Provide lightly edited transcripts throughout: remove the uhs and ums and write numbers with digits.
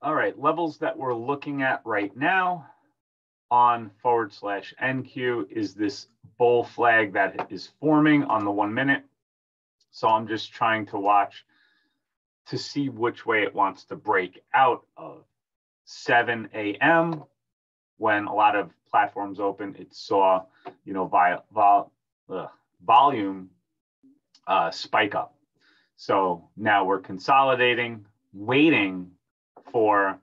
All right, levels that we're looking at right now on /NQ is this bull flag that is forming on the 1 minute. So I'm just trying to watch to see which way it wants to break out of. 7 a.m. when a lot of platforms open, it saw, you know, volume spike up. So now we're consolidating, waiting for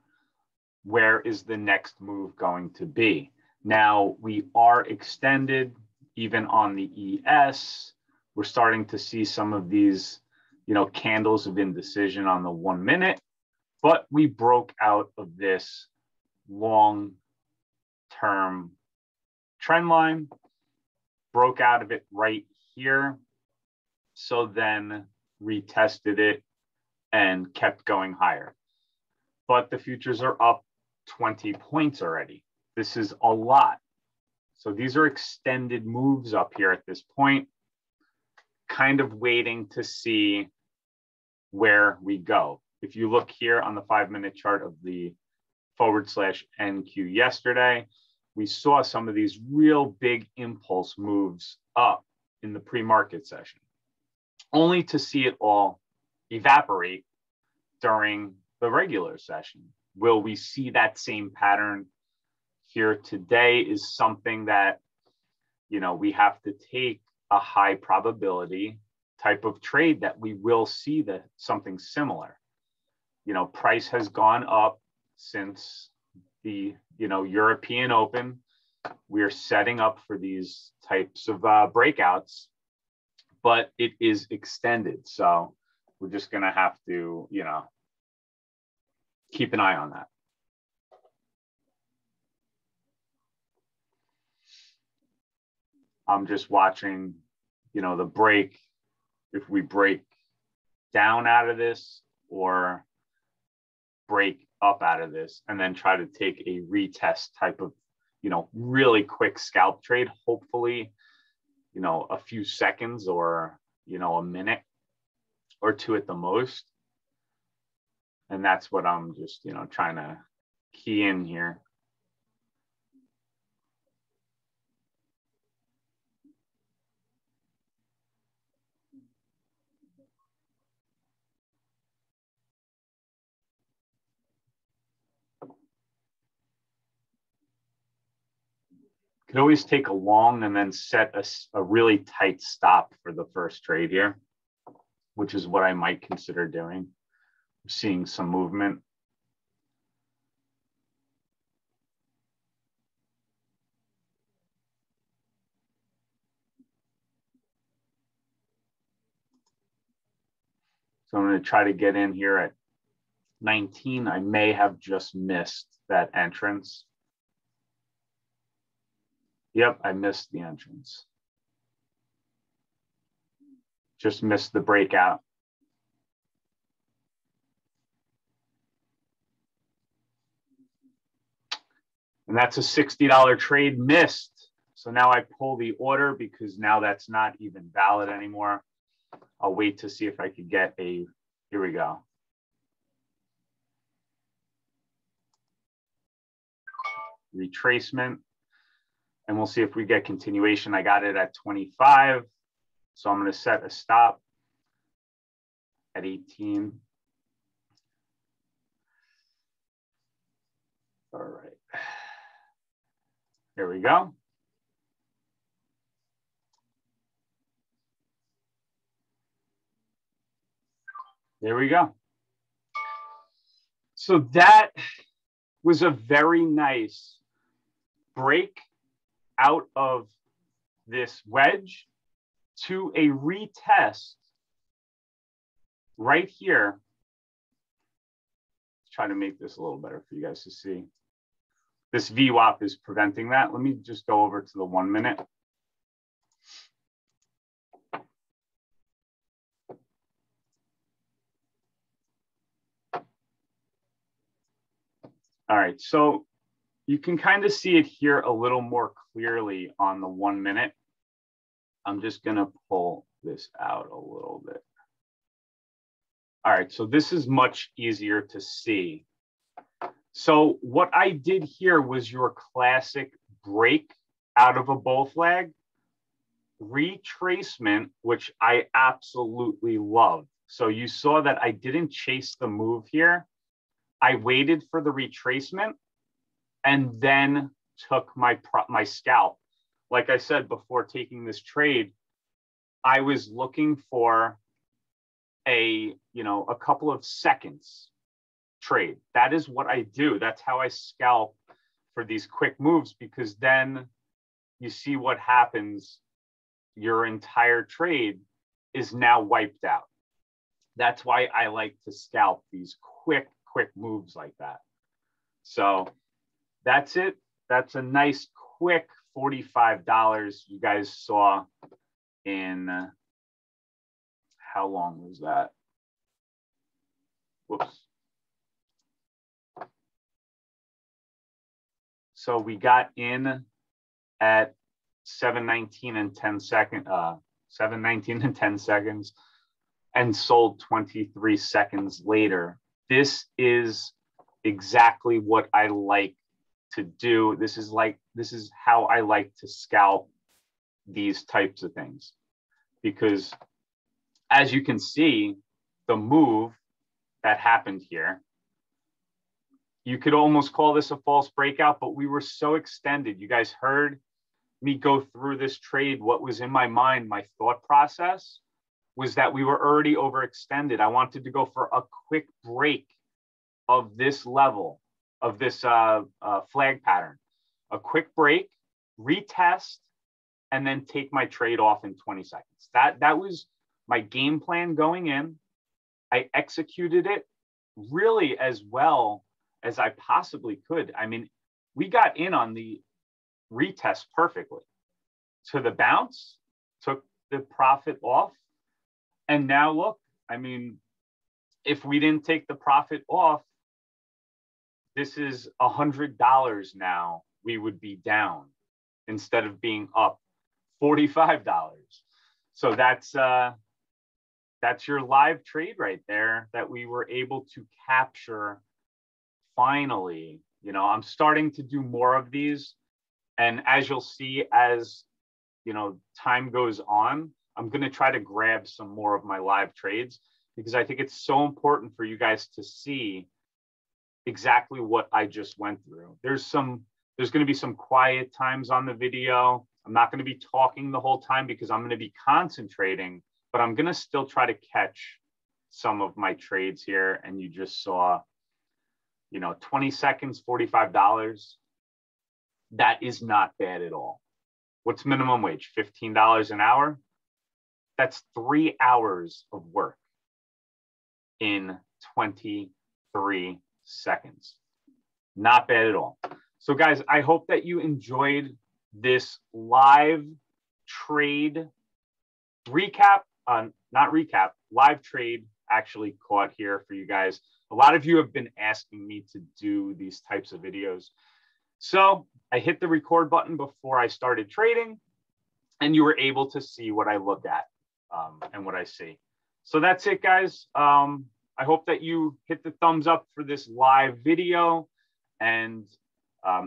where is the next move going to be. Now we are extended even on the ES. We're starting to see some of these, you know, candles of indecision on the 1 minute, but we broke out of this long-term trend line, broke out of it right here. So then retested it and kept going higher. But the futures are up 20 points already. This is a lot. So these are extended moves up here at this point, kind of waiting to see where we go. If you look here on the 5 minute chart of the /NQ yesterday, we saw some of these real big impulse moves up in the pre-market session, only to see it all evaporate during the regular session. Will we see that same pattern here today is something that, you know, we have to take a high probability type of trade that we will see that something similar. You know, price has gone up since the, you know, European Open. We're setting up for these types of breakouts, but it is extended. So we're just going to have to, you know, keep an eye on that. I'm just watching, you know, the break, if we break down out of this or break up out of this, and then try to take a retest type of, you know, really quick scalp trade, hopefully, you know, a few seconds or, you know, a minute or two at the most. And that's what I'm just, you know, trying to key in here. Could always take a long and then set a really tight stop for the first trade here, which is what I might consider doing. I'm seeing some movement. So I'm going to try to get in here at 19. I may have just missed that entrance. Yep, I missed the entrance. Just missed the breakout. And that's a $60 trade missed. So now I pull the order because now that's not even valid anymore. I'll wait to see if I could get a, here we go. Retracement. And we'll see if we get continuation. I got it at 25. So I'm going to set a stop at 18. All right. There we go. There we go. So that was a very nice break out of this wedge to a retest right here. Let's try to make this a little better for you guys to see. This VWAP is preventing that. Let me just go over to the 1 minute. All right, so you can kind of see it here a little more clearly on the 1 minute. I'm just going to pull this out a little bit. All right, so this is much easier to see So what I did here was your classic break out of a bull flag, retracement, which I absolutely love. So you saw that I didn't chase the move here. I waited for the retracement and then took my scalp. Like I said, before taking this trade, I was looking for a couple of seconds trade. That is what I do. That's how I scalp for these quick moves, because then you see what happens. Your entire trade is now wiped out. That's why I like to scalp these quick moves like that. So that's it. That's a nice quick $45 you guys saw in, how long was that? Whoops. So we got in at 7:19 and 10 seconds, 7:19 and 10 seconds, and sold 23 seconds later. This is exactly what I like to do. This is how I like to scalp these types of things, because as you can see, the move that happened here, you could almost call this a false breakout, but we were so extended. You guys heard me go through this trade. What was in my mind, my thought process, was that we were already overextended. I wanted to go for a quick break of this level, of this flag pattern, a quick break, retest, and then take my trade off in 20 seconds. That was my game plan going in. I executed it really as well as I possibly could. I mean, we got in on the retest perfectly to the bounce, took the profit off. And now look, I mean, if we didn't take the profit off, this is $100 now we would be down instead of being up $45. So that's your live trade right there that we were able to capture finally. You know, I'm starting to do more of these. And as you'll see, as you know, time goes on, I'm going to try to grab some more of my live trades, because I think it's so important for you guys to see exactly what I just went through. There's going to be some quiet times on the video. I'm not going to be talking the whole time because I'm going to be concentrating, but I'm going to still try to catch some of my trades here. And you just saw, you know, 20 seconds, $45. That is not bad at all. What's minimum wage? $15 an hour. That's 3 hours of work in 23 seconds. Not bad at all. So guys, I hope that you enjoyed this live trade recap, live trade actually caught here for you guys. A lot of you have been asking me to do these types of videos. So I hit the record button before I started trading, and you were able to see what I look at. And what I see. So that's it, guys. I hope that you hit the thumbs up for this live video. And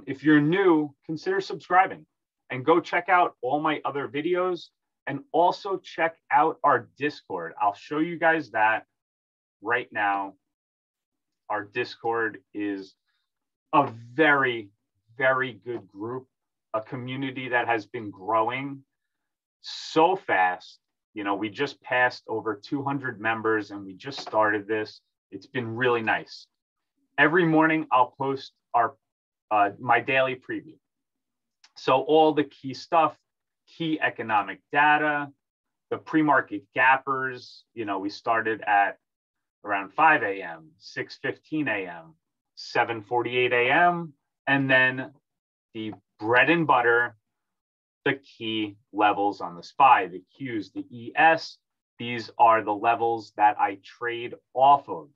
if you're new, consider subscribing and go check out all my other videos, and also check out our Discord. I'll show you guys that right now. Our Discord is a very, very good group, a community that has been growing so fast. You know, we just passed over 200 members and we just started this. It's been really nice. Every morning I'll post our my daily preview. So all the key stuff, key economic data, the pre-market gappers, you know, we started at around 5 a.m., 6:15 a.m., 7:48 a.m., and then the bread and butter, the key levels on the SPY, the Qs, the ES. These are the levels that I trade off of.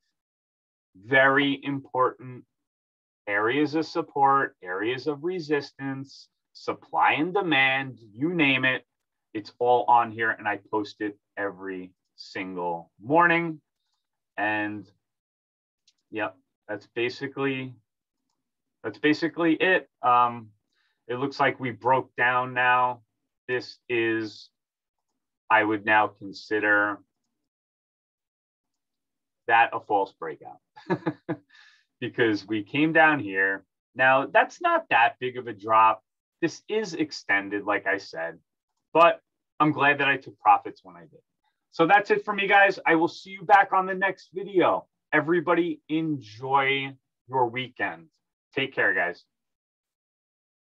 Very important areas of support, areas of resistance, supply and demand, you name it. It's all on here, and I post it every single morning. And yep, that's basically that's basically it. It looks like we broke down now. This is, I would now consider that a false breakout because we came down here. Now, that's not that big of a drop. This is extended, like I said, but I'm glad that I took profits when I did. So that's it for me, guys. I will see you back on the next video. Everybody enjoy your weekend. Take care, guys.